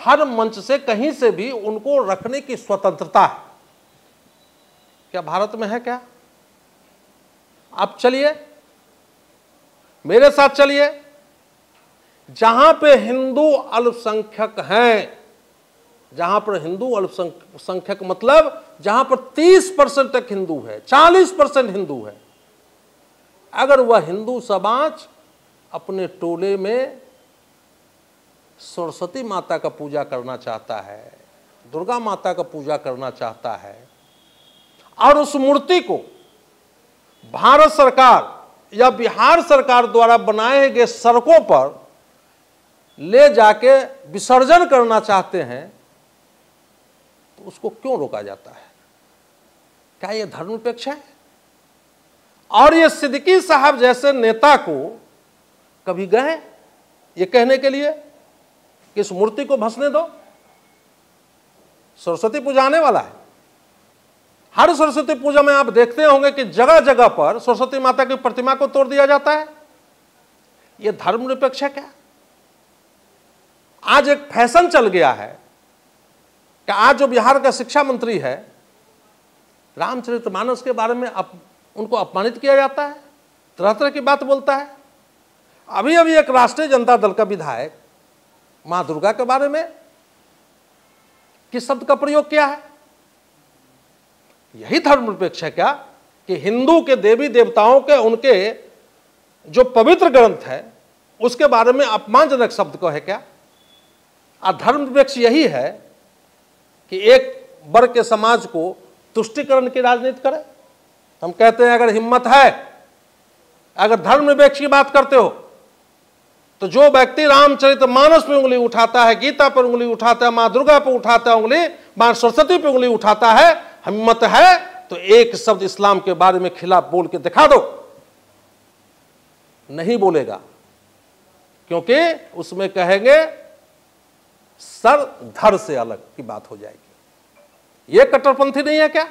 हर मंच से कहीं से भी उनको रखने की स्वतंत्रता है। क्या भारत में है? क्या आप चलिए, मेरे साथ चलिए, जहां पे हिंदू अल्पसंख्यक हैं, जहां पर हिंदू अल्पसंख्यक मतलब जहां पर 30% तक हिंदू है, 40% हिंदू है, अगर वह हिंदू समाज अपने टोले में सरस्वती माता का पूजा करना चाहता है, दुर्गा माता का पूजा करना चाहता है और उस मूर्ति को भारत सरकार या बिहार सरकार द्वारा बनाए गए सड़कों पर ले जाके विसर्जन करना चाहते हैं, तो उसको क्यों रोका जाता है? क्या ये धर्मनिरपेक्ष है? और ये सिद्दीकी साहब जैसे नेता को कभी गए ये कहने के लिए कि इस मूर्ति को भसने दो? सरस्वती पूजा आने वाला है, हर सरस्वती पूजा में आप देखते होंगे कि जगह जगह पर सरस्वती माता की प्रतिमा को तोड़ दिया जाता है। यह धर्मनिरपेक्ष है क्या? आज एक फैशन चल गया है कि आज जो बिहार का शिक्षा मंत्री है, रामचरितमानस के बारे में उनको अपमानित किया जाता है, तरह तरह की बात बोलता है। अभी अभी एक राष्ट्रीय जनता दल का विधायक मां दुर्गा के बारे में किस शब्द का प्रयोग किया है? यही धर्मनिरपेक्ष है क्या कि हिंदू के देवी देवताओं के उनके जो पवित्र ग्रंथ है उसके बारे में अपमानजनक शब्द को है क्या? धर्मनिरपेक्ष यही है कि एक वर्ग के समाज को तुष्टिकरण की राजनीति करे। हम कहते हैं अगर हिम्मत है, अगर धर्मनिरपेक्ष की बात करते हो तो जो व्यक्ति रामचरितमानस पे उंगली उठाता है, गीता पर उंगली उठाता है, माँ दुर्गा पर उठाता है उंगली, माँ सरस्वती पे उंगली उठाता है, हिम्मत है तो एक शब्द इस्लाम के बारे में खिलाफ बोल के दिखा दो। नहीं बोलेगा, क्योंकि उसमें कहेंगे सर धड़ से अलग की बात हो जाएगी। यह कट्टरपंथी नहीं है क्या?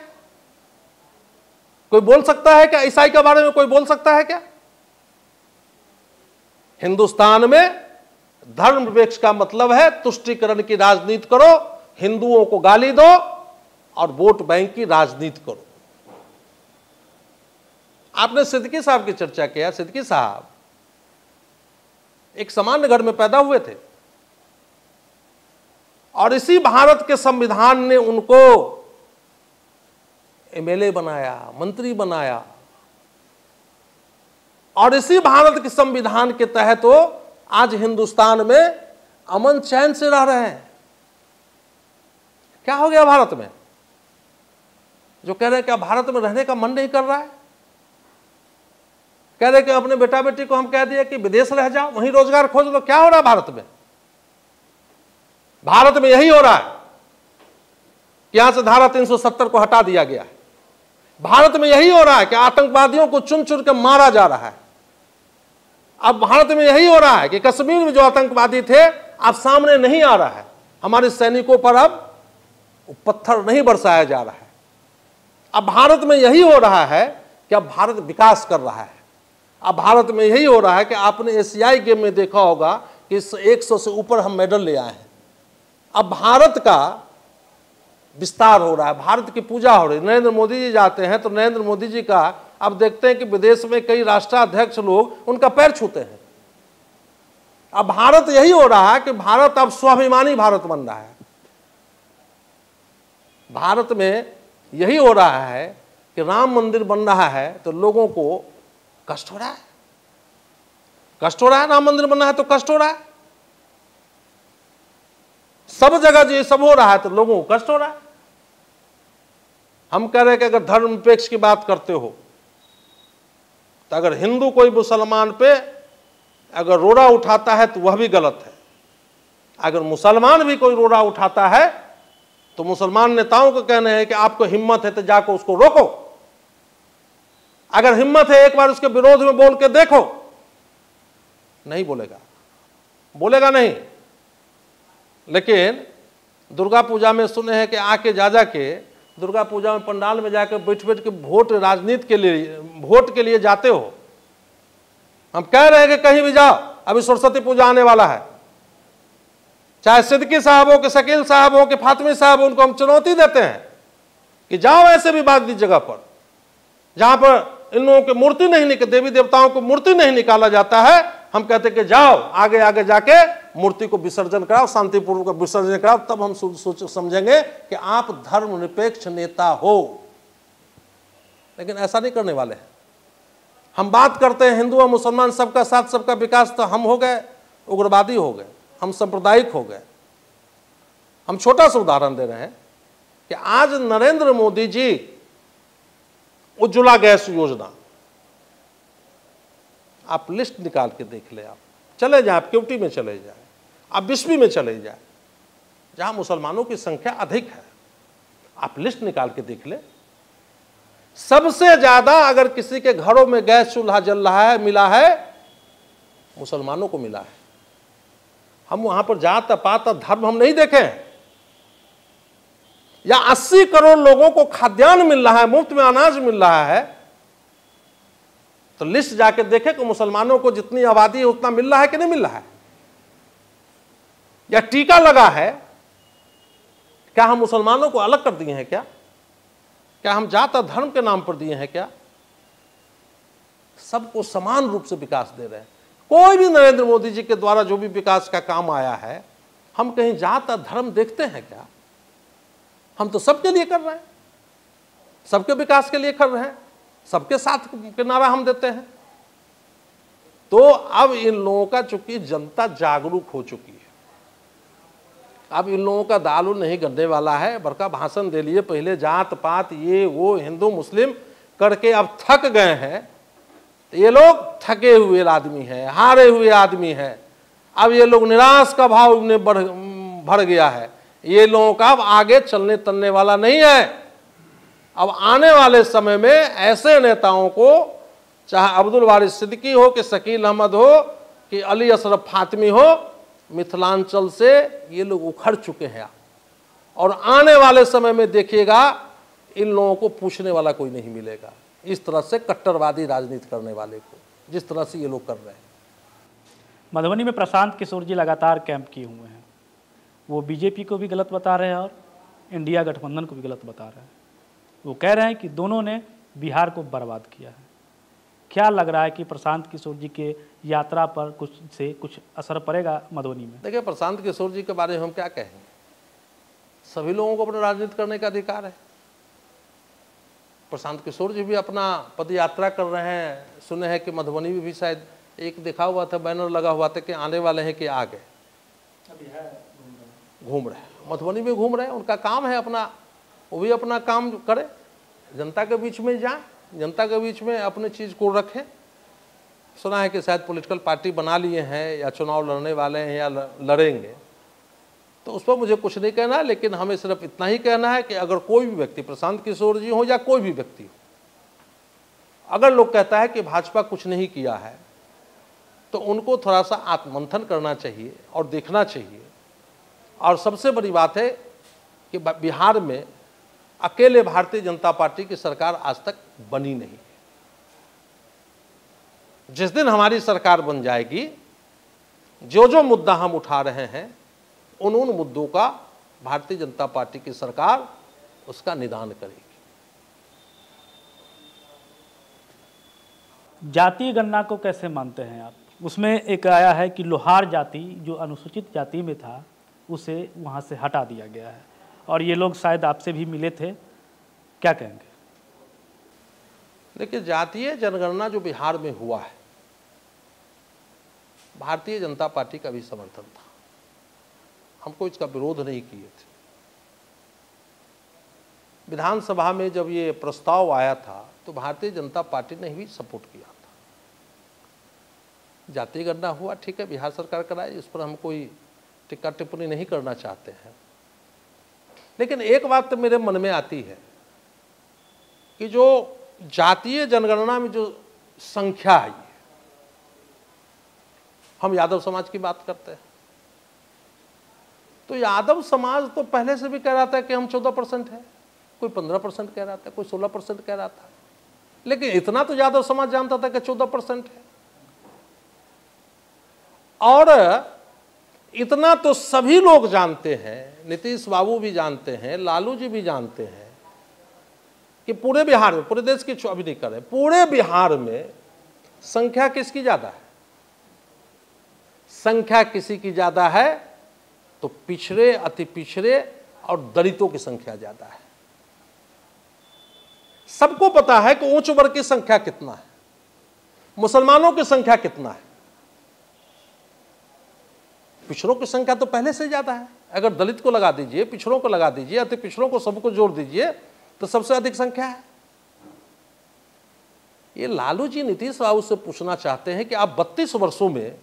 कोई बोल सकता है क्या? ईसाई के बारे में कोई बोल सकता है क्या? हिंदुस्तान में धर्मनिरपेक्ष का मतलब है तुष्टिकरण की राजनीति करो, हिंदुओं को गाली दो और वोट बैंक की राजनीति करो। आपने सिद्दीकी साहब की चर्चा किया। सिद्दीकी साहब एक सामान्य घर में पैदा हुए थे और इसी भारत के संविधान ने उनको एमएलए बनाया, मंत्री बनाया और इसी भारत के संविधान के तहत तो आज हिंदुस्तान में अमन चैन से रह रहे हैं। क्या हो गया भारत में? जो कह रहे हैं क्या भारत में रहने का मन नहीं कर रहा है, कह रहे हैं कि अपने बेटा बेटी को हम कह दिए कि विदेश रह जाओ, वहीं रोजगार खोज लो। क्या हो रहा है भारत में? भारत में यही हो रहा है कि यहां से धारा 370 को हटा दिया गया है। भारत में यही हो रहा है कि आतंकवादियों को चुन चुन के मारा जा रहा है। अब भारत में यही हो रहा है कि कश्मीर में जो आतंकवादी थे अब सामने नहीं आ रहा है, हमारे सैनिकों पर अब पत्थर नहीं बरसाया जा रहा है। अब भारत में यही हो रहा है कि अब भारत विकास कर रहा है। अब भारत में यही हो रहा है कि आपने एशियाई गेम में देखा होगा कि 100 से ऊपर हम मेडल ले आए हैं। अब भारत का विस्तार हो रहा है, भारत की पूजा हो रही है। नरेंद्र मोदी जी जाते हैं तो नरेंद्र मोदी जी का अब देखते हैं कि विदेश में कई राष्ट्राध्यक्ष लोग उनका पैर छूते हैं। अब भारत यही हो रहा है कि भारत अब स्वाभिमानी भारत बन रहा है। भारत में यही हो रहा है कि राम मंदिर बन रहा है तो लोगों को कष्ट हो रहा है, कष्ट हो रहा है। राम मंदिर बन रहा है तो कष्ट हो रहा है। सब जगह जो ये सब हो रहा है तो लोगों को कष्ट हो रहा है। हम कह रहे हैं कि अगर धर्मनिरपेक्ष की बात करते हो तो अगर हिंदू कोई मुसलमान पे अगर रोड़ा उठाता है तो वह भी गलत है। अगर मुसलमान भी कोई रोड़ा उठाता है तो मुसलमान नेताओं को कहना है कि आपको हिम्मत है तो जाकर उसको रोको। अगर हिम्मत है एक बार उसके विरोध में बोल के देखो। नहीं बोलेगा, बोलेगा नहीं। लेकिन दुर्गा पूजा में सुने हैं कि आके जा जाके दुर्गा पूजा में पंडाल में जाकर बैठ के वोट राजनीति के लिए वोट के लिए जाते हो। हम कह रहे हैं कि कहीं भी जाओ, अभी सरस्वती पूजा आने वाला है, चाहे सिद्दीकी साहब हो कि शकील साहब हो कि फातिमी साहब हो, उनको हम चुनौती देते हैं कि जाओ ऐसे भी बात दी जगह पर जहां पर इन लोगों की मूर्ति नहीं, देवी देवताओं को मूर्ति नहीं निकाला जाता है। हम कहते कि जाओ आगे आगे जाके मूर्ति को विसर्जन कराओ, शांतिपूर्वक विसर्जन कराओ, तब हम समझेंगे कि आप धर्मनिरपेक्ष नेता हो। लेकिन ऐसा नहीं करने वाले हैं। हम बात करते हैं हिंदू और मुसलमान सबका साथ सबका विकास, तो हम हो गए उग्रवादी, हो गए हम सांप्रदायिक, हो गए। हम छोटा सा उदाहरण दे रहे हैं कि आज नरेंद्र मोदी जी उज्ज्वला गैस योजना, आप लिस्ट निकाल के देख ले, आप चले जाए, आप केवटी में चले जाए, आप बिस्वी में चले जाए जहां मुसलमानों की संख्या अधिक है, आप लिस्ट निकाल के देख ले। सबसे ज्यादा अगर किसी के घरों में गैस चूल्हा जल रहा है मिला है मुसलमानों को मिला है। हम वहां पर जात पात धर्म हम नहीं देखे। या 80 करोड़ लोगों को खाद्यान्न मिल रहा है, मुफ्त में अनाज मिल रहा है, तो लिस्ट जाके देखें कि मुसलमानों को जितनी आबादी है उतना मिल रहा है कि नहीं मिल रहा है। या टीका लगा है, क्या हम मुसलमानों को अलग कर दिए हैं? क्या हम जात और धर्म के नाम पर दिए हैं? क्या सबको समान रूप से विकास दे रहे हैं? कोई भी नरेंद्र मोदी जी के द्वारा जो भी विकास का काम आया है, हम कहीं जात और धर्म देखते हैं क्या? हम तो सबके लिए कर रहे हैं, सबके विकास के लिए कर रहे हैं, सबके साथ के नारा हम देते हैं। तो अब इन लोगों का, चूंकि जनता जागरूक हो चुकी है, अब इन लोगों का दालू नहीं गड़ने वाला है। बड़का भाषण दे लिए, पहले जात पात ये वो हिंदू मुस्लिम करके अब थक गए हैं। ये लोग थके हुए आदमी हैं, हारे हुए आदमी हैं। अब ये लोग निराश का भाव इन्हें भर गया है। ये लोगों का अब आगे चलने तलने वाला नहीं है। अब आने वाले समय में ऐसे नेताओं को, चाहे अब्दुल वारिस सिद्दीकी हो कि शकील अहमद हो कि अली अशरफ फातिमी हो, मिथिलांचल से ये लोग उखड़ चुके हैं। और आने वाले समय में देखिएगा इन लोगों को पूछने वाला कोई नहीं मिलेगा, इस तरह से कट्टरवादी राजनीति करने वाले को, जिस तरह से ये लोग कर रहे हैं। मधुबनी में प्रशांत किशोर जी लगातार कैंप किए हुए हैं, वो बीजेपी को भी गलत बता रहे हैं और इंडिया गठबंधन को भी गलत बता रहे हैं। वो कह रहे हैं कि दोनों ने बिहार को बर्बाद किया है। क्या लग रहा है कि प्रशांत किशोर जी के यात्रा पर कुछ असर पड़ेगा मधुबनी में? देखिए, प्रशांत किशोर जी के बारे में हम क्या कहेंगे? सभी लोगों को अपना राजनीति करने का अधिकार है। प्रशांत किशोर जी भी अपना पद यात्रा कर रहे हैं। सुने हैं कि मधुबनी में भी शायद एक दिखा हुआ था, बैनर लगा हुआ था कि आने वाले हैं कि आ गए, घूम रहे हैं मधुबनी में, घूम रहे हैं। उनका काम है अपना, वो भी अपना काम करे, जनता के बीच में जाए, जनता के बीच में अपनी चीज़ को रखें। सुना है कि शायद पॉलिटिकल पार्टी बना लिए हैं या चुनाव लड़ने वाले हैं या लड़ेंगे, तो उस पर मुझे कुछ नहीं कहना। लेकिन हमें सिर्फ इतना ही कहना है कि अगर कोई भी व्यक्ति, प्रशांत किशोर जी हो या कोई भी व्यक्ति हो, अगर लोग कहता है कि भाजपा कुछ नहीं किया है, तो उनको थोड़ा सा आत्ममंथन करना चाहिए और देखना चाहिए। और सबसे बड़ी बात है कि बिहार में अकेले भारतीय जनता पार्टी की सरकार आज तक बनी नहीं है। जिस दिन हमारी सरकार बन जाएगी, जो जो मुद्दा हम उठा रहे हैं, उन मुद्दों का भारतीय जनता पार्टी की सरकार उसका निदान करेगी। जातीय गणना को कैसे मानते हैं आप? उसमें एक आया है कि लोहार जाति जो अनुसूचित जाति में था, उसे वहाँ से हटा दिया गया है, और ये लोग शायद आपसे भी मिले थे, क्या कहेंगे? देखिए, जातीय जनगणना जो बिहार में हुआ है, भारतीय जनता पार्टी का भी समर्थन था, हमको इसका विरोध नहीं किए थे। विधानसभा में जब ये प्रस्ताव आया था तो भारतीय जनता पार्टी ने भी सपोर्ट किया था। जातीय गणना हुआ, ठीक है, बिहार सरकार कराए, इस पर हम कोई टिक्का टिप्पणी नहीं करना चाहते हैं। लेकिन एक बात तो मेरे मन में आती है कि जो जातीय जनगणना में जो संख्या आई है, हम यादव समाज की बात करते हैं, तो यादव समाज तो पहले से भी कह रहा था कि हम 14% है, कोई 15% कह रहा था, कोई 16% कह रहा था, लेकिन इतना तो यादव समाज जानता था कि 14% है। और इतना तो सभी लोग जानते हैं, नीतीश बाबू भी जानते हैं, लालू जी भी जानते हैं कि पूरे बिहार में, पूरे देश की अभी नहीं कर रहे, पूरे बिहार में संख्या किसकी ज़्यादा है। संख्या किसी की ज़्यादा है तो पिछड़े, अति पिछड़े और दलितों की संख्या ज़्यादा है। सबको पता है कि ऊंच वर्ग की संख्या कितना है, मुसलमानों की संख्या कितना है। पिछड़ों की संख्या तो पहले से ज़्यादा है। अगर दलित को लगा दीजिए, पिछड़ों को लगा दीजिए, अति पिछड़ों को सबको जोड़ दीजिए तो सबसे अधिक संख्या है। ये लालू जी नीतीश बाबू से पूछना चाहते हैं कि आप 32 वर्षों में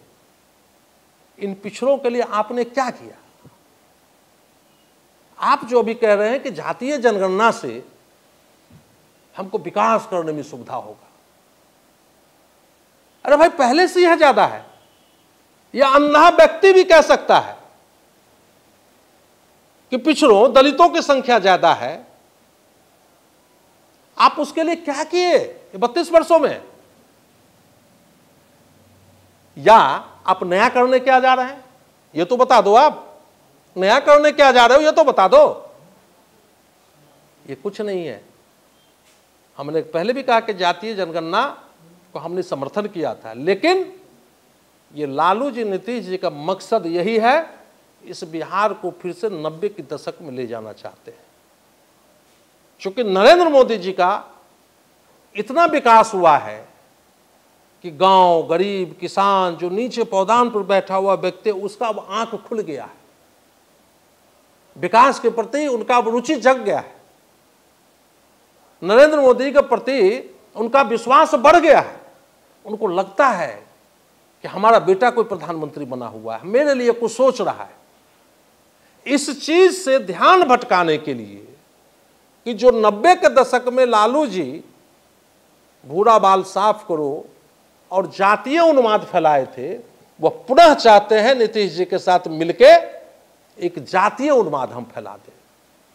इन पिछड़ों के लिए आपने क्या किया। आप जो अभी कह रहे हैं कि जातीय जनगणना से हमको विकास करने में सुविधा होगा, अरे भाई पहले से यह ज्यादा है, यह अंधा व्यक्ति भी कह सकता है कि पिछड़ों दलितों की संख्या ज्यादा है। आप उसके लिए क्या किए 32 वर्षों में, या आप नया करने क्या जा रहे हैं ये तो बता दो। आप नया करने क्या जा रहे हो ये तो बता दो। ये कुछ नहीं है। हमने पहले भी कहा कि जातीय जनगणना को हमने समर्थन किया था, लेकिन ये लालू जी नीतीश जी का मकसद यही है, इस बिहार को फिर से 90 के दशक में ले जाना चाहते हैं। चूँकि नरेंद्र मोदी जी का इतना विकास हुआ है कि गांव, गरीब, किसान, जो नीचे पौधान पर बैठा हुआ व्यक्ति, उसका अब आंख खुल गया है। विकास के प्रति उनका अब रुचि जग गया है। नरेंद्र मोदी के प्रति उनका विश्वास बढ़ गया है। उनको लगता है कि हमारा बेटा कोई प्रधानमंत्री बना हुआ है, मेरे लिए कुछ सोच रहा है। इस चीज़ से ध्यान भटकाने के लिए कि जो 90 के दशक में लालू जी भूरा बाल साफ करो और जातीय उन्माद फैलाए थे, वह पुनः चाहते हैं नीतीश जी के साथ मिलके एक जातीय उन्माद हम फैला दें।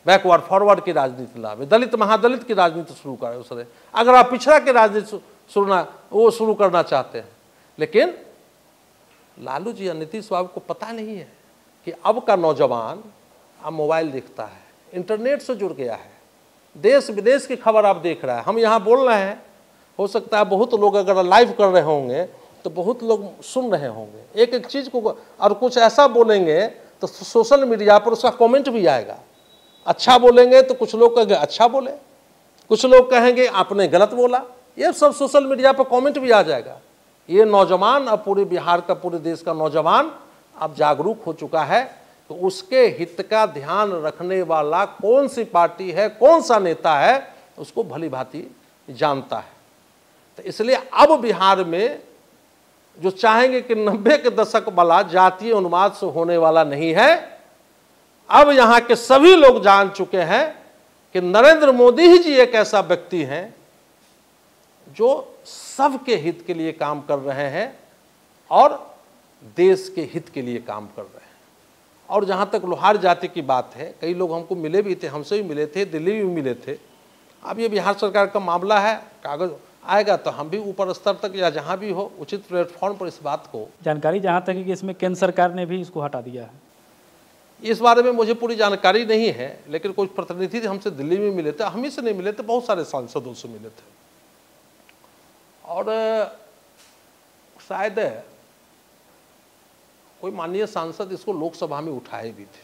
बैकवर्ड फॉरवर्ड की राजनीति लावे, दलित महादलित की राजनीति शुरू करें। उसने अगर आप पिछड़ा की राजनीति शुरू करना चाहते हैं, लेकिन लालू जी या नीतीश बाबू को पता नहीं है कि अब का नौजवान अब मोबाइल देखता है, इंटरनेट से जुड़ गया है, देश विदेश की खबर आप देख रहा है। हम यहाँ बोल रहे हैं, हो सकता है बहुत लोग अगर लाइव कर रहे होंगे तो बहुत लोग सुन रहे होंगे एक एक चीज़ को, और कुछ ऐसा बोलेंगे तो सोशल मीडिया पर उसका कॉमेंट भी आएगा। अच्छा बोलेंगे तो कुछ लोग कहेंगे अच्छा बोले, कुछ लोग कहेंगे आपने गलत बोला, ये सब सोशल मीडिया पर कमेंट भी आ जाएगा। ये नौजवान अब पूरे बिहार का, पूरे देश का नौजवान अब जागरूक हो चुका है, तो उसके हित का ध्यान रखने वाला कौन सी पार्टी है, कौन सा नेता है, उसको भली भांति जानता है। तो इसलिए अब बिहार में जो चाहेंगे कि 90 के दशक वाला जातीय उन्माद से होने वाला नहीं है। अब यहाँ के सभी लोग जान चुके हैं कि नरेंद्र मोदी जी एक ऐसा व्यक्ति हैं जो सबके हित के लिए काम कर रहे हैं और देश के हित के लिए काम कर रहे हैं। और जहाँ तक लोहार जाति की बात है, कई लोग हमको मिले भी थे, हमसे भी मिले थे, दिल्ली भी मिले थे। अब ये बिहार सरकार का मामला है, कागज आएगा तो हम भी ऊपर स्तर तक या जहाँ भी हो उचित प्लेटफॉर्म पर इस बात को जानकारी। जहाँ तक कि इसमें केंद्र सरकार ने भी इसको हटा दिया है, इस बारे में मुझे पूरी जानकारी नहीं है, लेकिन कुछ प्रतिनिधि हमसे दिल्ली में मिले थे, हम ही से नहीं मिले थे, बहुत सारे सांसदों से मिले थे। और शायद कोई माननीय सांसद इसको लोकसभा में उठाए भी थे,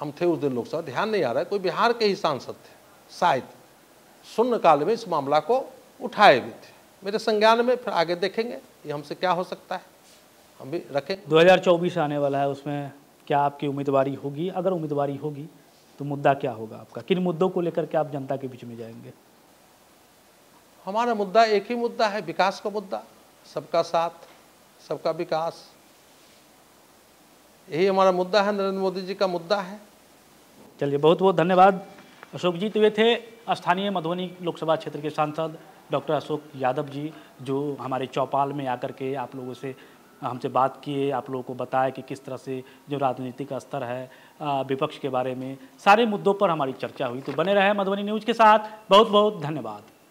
हम थे उस दिन लोकसभा, ध्यान नहीं आ रहा है, कोई बिहार के ही सांसद थे, शायद शून्यकाल में इस मामला को उठाए भी थे मेरे संज्ञान में। फिर आगे देखेंगे ये हमसे क्या हो सकता है, हम भी रखें। 2024 आने वाला है, उसमें क्या आपकी उम्मीदवारी होगी? अगर उम्मीदवारी होगी तो मुद्दा क्या होगा आपका, किन मुद्दों को लेकर के आप जनता के बीच में जाएंगे? हमारा मुद्दा एक ही मुद्दा है, विकास का मुद्दा, सबका साथ सबका विकास, यही हमारा मुद्दा है, नरेंद्र मोदी जी का मुद्दा है। चलिए, बहुत बहुत धन्यवाद अशोक जी। तो ये थे स्थानीय मधुबनी लोकसभा क्षेत्र के सांसद डॉक्टर अशोक यादव जी, जो हमारे चौपाल में आकर के आप लोगों से हमसे बात किए, आप लोगों को बताया कि किस तरह से जो राजनीतिक स्तर है विपक्ष के बारे में, सारे मुद्दों पर हमारी चर्चा हुई। तो बने रहे मधुबनी न्यूज़ के साथ। बहुत बहुत धन्यवाद।